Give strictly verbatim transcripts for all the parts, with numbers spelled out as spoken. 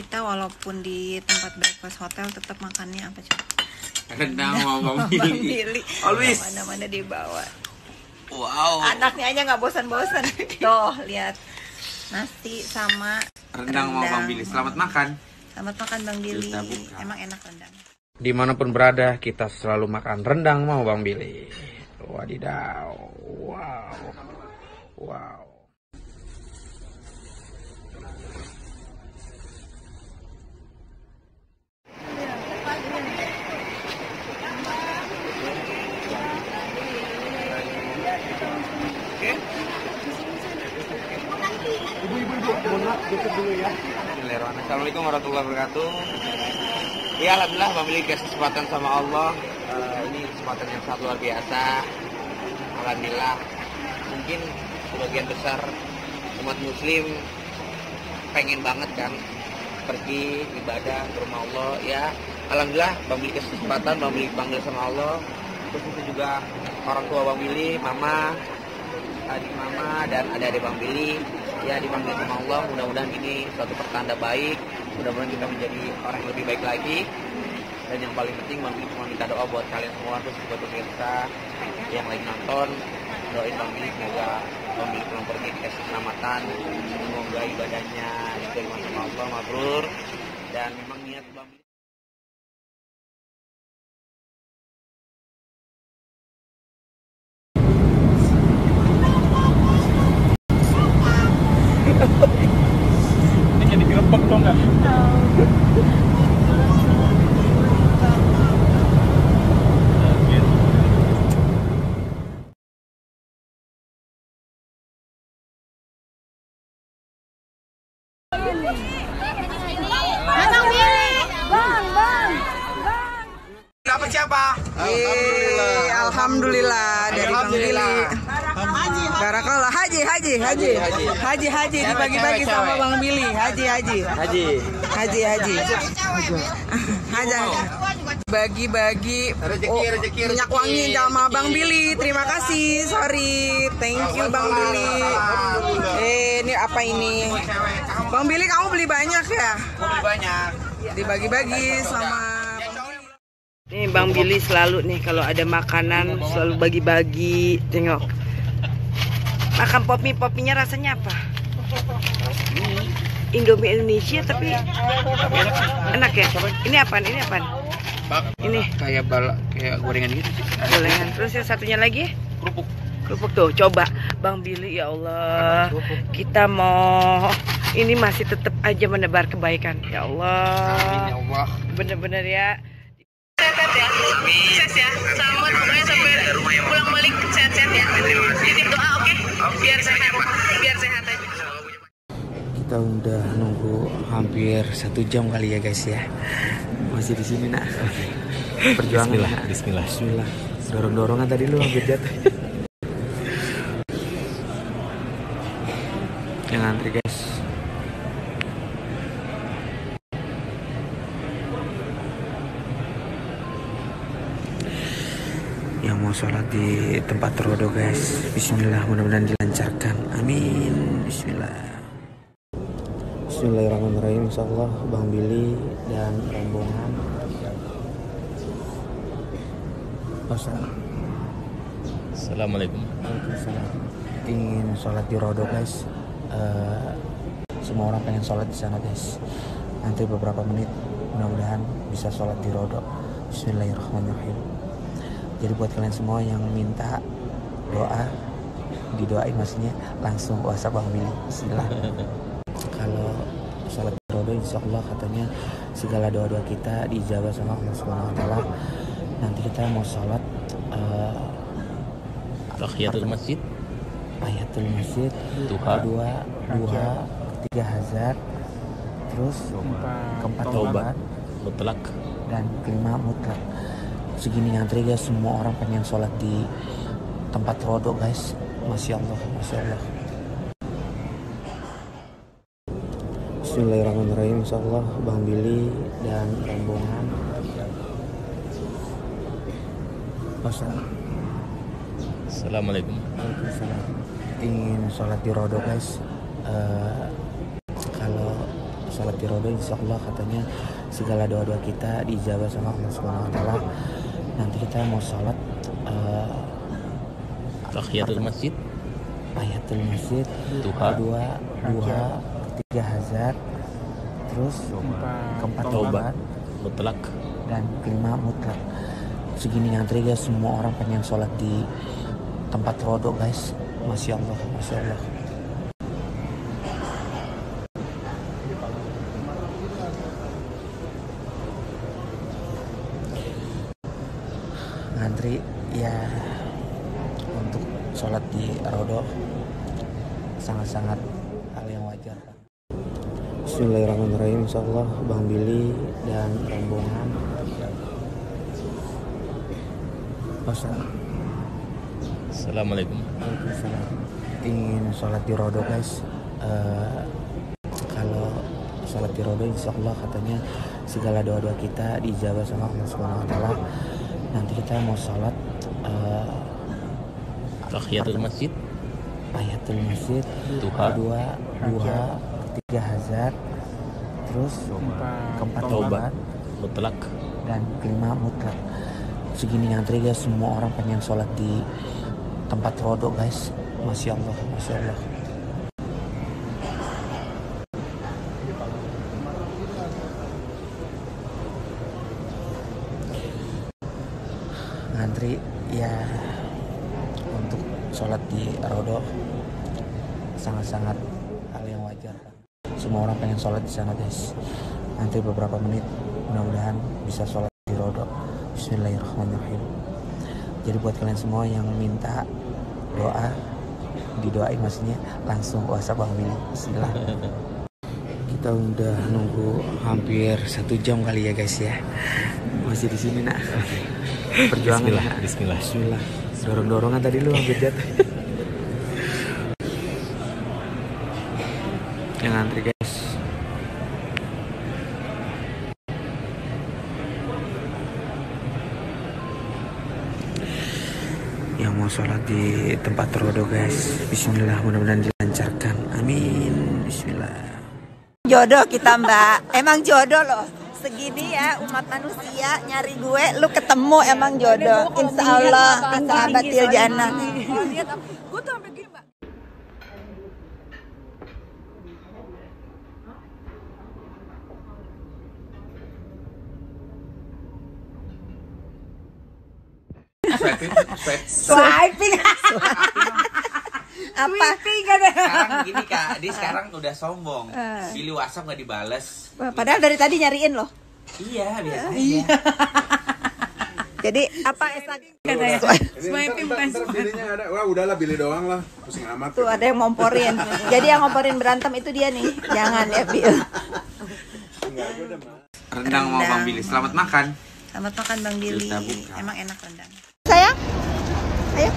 kita walaupun di tempat breakfast hotel tetap makannya apa coba? Rendang sama Bang Billy. Always. Mana-mana dibawa. Wow. Anaknya aja nggak bosan-bosan. Tuh lihat, nasi sama rendang sama Bang Billy. Selamat makan. Selamat makan Bang Billy. Emang enak rendang. Dimanapun berada kita selalu makan rendang sama Bang Billy. Wadidaw. Wow. Wow. Assalamualaikum warahmatullahi wabarakatuh. Ya alhamdulillah memiliki kesempatan sama Allah. Uh, ini kesempatan yang sangat luar biasa. Alhamdulillah. Mungkin sebagian besar umat Muslim pengen banget kan pergi ibadah ke rumah Allah. Ya alhamdulillah memiliki kesempatan, memiliki panggil sama Allah. Terus itu juga orang tua Bang Billy, Mama, adik Mama dan adik-adik Bang Billy. Ya dipanggil sama Allah, mudah-mudahan ini suatu pertanda baik, mudah-mudahan kita menjadi orang yang lebih baik lagi. Dan yang paling penting Bang Billy cuma minta doa buat kalian semua, terus buat pemirsa yang lagi nonton, doain Bang Billy semoga Bang Billy pulang pergi dikasih keselamatan, semoga ibadahnya diterima sama Allah mabrur, dan memang niat Bang Billy. Siapa? Alhamdulillah. Alhamdulillah. Dari Bang Billy. Haji, barakallah. Haji, haji, haji, haji, haji, haji. Dibagi-bagi sama Bang Billy. Haji, haji, haji, haji, haji. Haji. Bagi-bagi minyak wangi sama Bang Billy. Terima kasih. Sorry. Thank you Bang Billy. Eh, ini apa ini? Bang Billy, kamu beli banyak ya? Beli banyak. Dibagi-bagi sama. Nih Bang Billy selalu nih kalau ada makanan selalu bagi-bagi. Tengok. Makan pop mie, pop mie-nya rasanya apa? Indomie Indonesia tapi enak ya. Ini apaan? Ini apaan? Ini kayak balak, kayak gorengan gitu. Gorengan. Terus yang satunya lagi? Kerupuk. Kerupuk tuh. Coba Bang Billy, ya Allah. Kita mau ini masih tetap aja menebar kebaikan. Ya Allah. Bener-bener ya. Sehat ya, sukses ya, selamat pokoknya sampai pulang balik sehat-sehat ya. Jadi doa oke, biar sehat, biar sehat aja. Kita udah nunggu hampir satu jam kali ya guys ya. Masih di sini nak. Perjuangan. Bismillah, bismillah, bismillah. Dorong-dorongan tadi lu hampir jatuh. Yang antri guys. Yang mau sholat di tempat terodo guys, bismillah mudah-mudahan dilancarkan, amin, bismillah. Bismillahirrahmanirrahim. Insyaallah Bang Billy dan rombongan Ustaz. Assalamualaikum. Waalaikumsalam. Ingin sholat di rodo guys, uh, semua orang pengen sholat di sana guys. Nanti beberapa menit mudah-mudahan bisa sholat di rodo. Bismillahirrahmanirrahim. Jadi buat kalian semua yang minta doa, didoain maksudnya langsung WhatsApp Bang Billy, silakan. Kalau salat rodo insyaallah katanya segala doa-doa kita diijabah sama Allah Subhanahu wa taala. Nanti kita mau salat eh tahiyatul masjid, tahiyatul masjid, duha, dua duha, ketiga hazar, terus keempat taubat mutlak dan kelima mutlak. Segini ngantri guys, semua orang pengen sholat di tempat rodo guys. Masya Allah, Masya Allah. Bismillahirrahmanirrahim. Insyaallah Bang Billy dan rombongan Ustaz. Assalamualaikum. Waalaikumsalam. Ingin sholat di rodo guys, uh, kalau sholat dirodoh, insya Allah katanya segala doa-doa kita diijabah sama Allah Subhanahu Wa Taala. Nanti kita mau sholat uh, tahiyatul masjid, tahiyatul masjid, duha, dua, duha, ketiga hazard, terus keempat taubat mutlak dan kelima mutlak. Segini ngantri guys, semua orang pengen sholat di tempat rodo guys. Masya Allah, Masya Allah. Ngantri ya untuk sholat di rodo sangat-sangat hal yang wajar. Bismillahirrahmanirrahim. Insya Allah Bang Billy dan rombongan Ustaz. Assalamualaikum. Waalaikumsalam. Ingin sholat di rodo guys. Uh, kalau sholat di rodo insya Allah katanya segala doa-doa kita diijabah sama Allah Subhanahu Wa Taala. Nanti kita mau sholat uh, tahiyatul masjid, tahiyatul masjid, duha, dua, duha, ketiga hazard, terus keempat taubat mutlak dan kelima mutlak. Segini ngantri guys, semua orang pengen sholat di tempat rodo guys. Masya Allah, Masya Allah. Ngantri ya untuk sholat di rodo sangat-sangat hal yang wajar. Semua orang pengen sholat di sana guys. Nanti beberapa menit mudah-mudahan bisa sholat di rodo. Bismillahirrahmanirrahim. Jadi buat kalian semua yang minta doa, didoain maksudnya langsung WhatsApp Bang Billy. Bismillah. Kita udah nunggu hampir satu jam kali ya guys ya. Masih di sini nak. Perjuangan. Bismillah. Bismillah. Bismillah. Dorong-dorongan tadi lu hampir jatuh. Yang antri guys. Yang mau sholat di tempat rodo guys, bismillah mudah-mudahan dilancarkan, amin, bismillah. Jodoh kita mbak, emang jodoh loh, segini ya umat manusia nyari gue, lu ketemu emang jodoh, insya Allah, sahabatil jannah. Gue tuh sampai gini mbak. Swiping, swiping, swiping, apa? Sekarang gini kak, dia sekarang udah sombong. Pilih WhatsApp nggak dibales. Padahal dari tadi nyariin loh. Iya biasanya. Iya. Jadi apa esanya? Swiping bukan swiping. Wah udahlah pilih doang lah, pusing amat. Tuh ada yang ngomporin. Jadi yang ngomporin berantem itu dia nih. Jangan ya Bil. Rendang mau Bang Billy. Selamat makan. Selamat makan Bang Billy. Emang enak rendang. Sayang, ayo.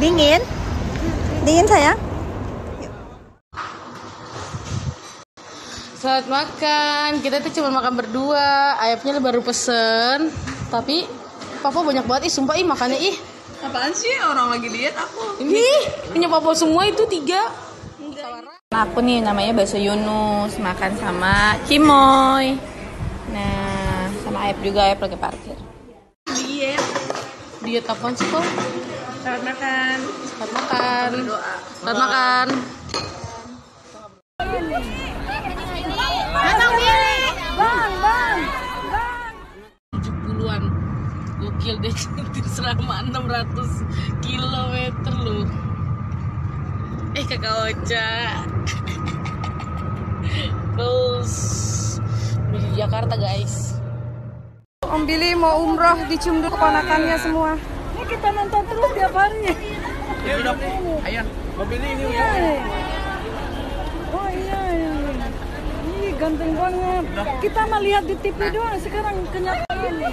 Dingin, dingin sayang. Selamat makan. Kita tuh cuma makan berdua. Ayamnya baru pesen. Tapi papa banyak banget ih, sumpah ih makannya ih. Apaan sih orang lagi diet aku? Ini punya papa semua itu tiga. Nah, aku nih namanya bakso Yunus, makan sama Cimoy. Nah. Ayep juga, ayep lagi parkir. Diet. Diet apaan sih kok? Selamat makan. Selamat makan. Selamat makan. Bang Billy, bang, bang, bang. tujuh puluhan, gokil deh. Selama enam ratus kilometer lu. Eh kakak Oca. Terus di Jakarta guys. Om Billy mau umroh dicium dulu keponakannya semua. Ini kita nonton terus tiap harinya. Ya udah, ayah. Om Billy ini udah. Oh iya, iya. Ih ganteng banget. Kita mah lihat di T V doang sekarang kenyataan ini.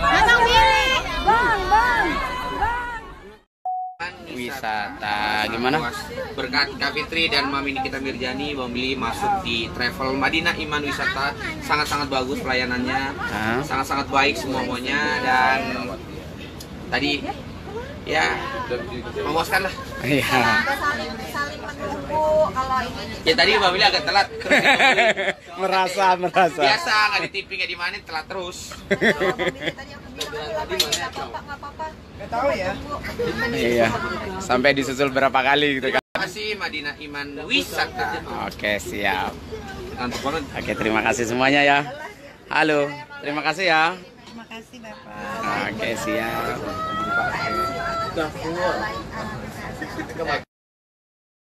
Bang Billy, bang, bang, bang. Wisata, gimana? Berkat Kak Fitri dan Mami Nikita Mirjani, Bang Billy masuk di travel Madinah Iman Wisata. Sangat-sangat bagus pelayanannya, sangat-sangat baik semuanya. Dan tadi ya memuaskan lah. Iya. Saling saling menunggu kalau ini. Ya tadi Mbak Billy agak telat. merasa merasa. Biasa nggak di T V nggak di mana telat terus. Nggak tahu ya. Iya. Sampai disusul berapa kali gitu kan? Terima kasih Madinah Iman Wisata. Oke siap. Oke terima kasih semuanya ya. Halo terima kasih ya. Terima kasih Bapak. Oke siap. Dapur.